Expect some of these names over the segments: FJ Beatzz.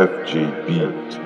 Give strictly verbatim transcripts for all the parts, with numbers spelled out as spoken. F J Beatzz.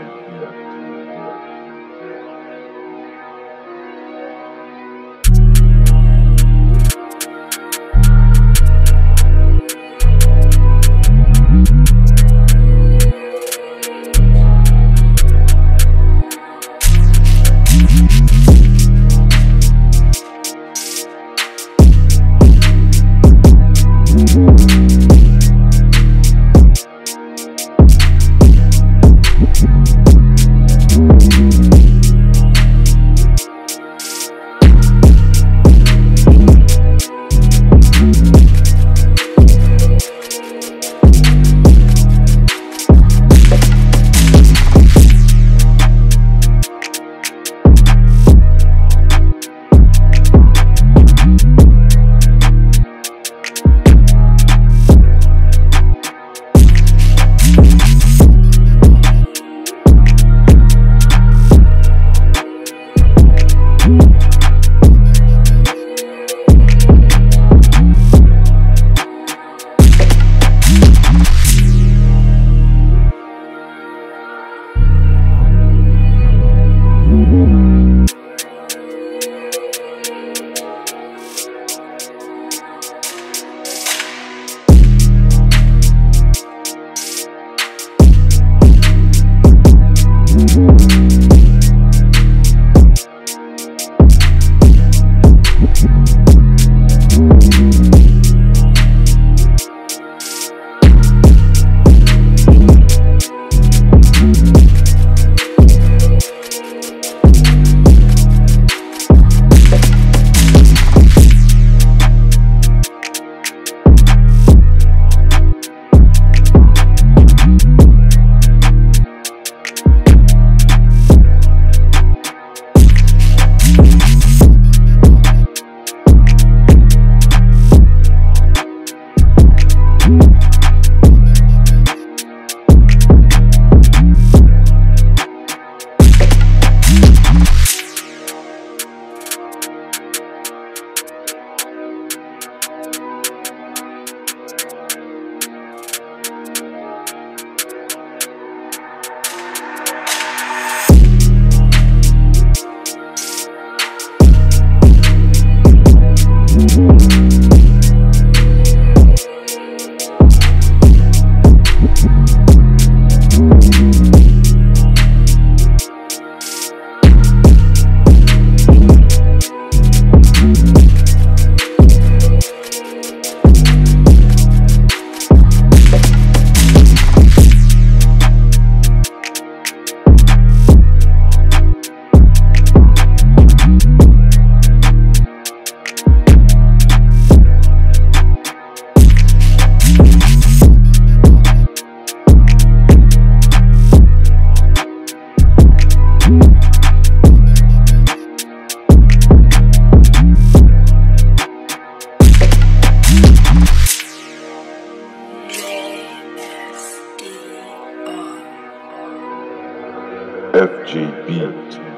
F J Beatzz.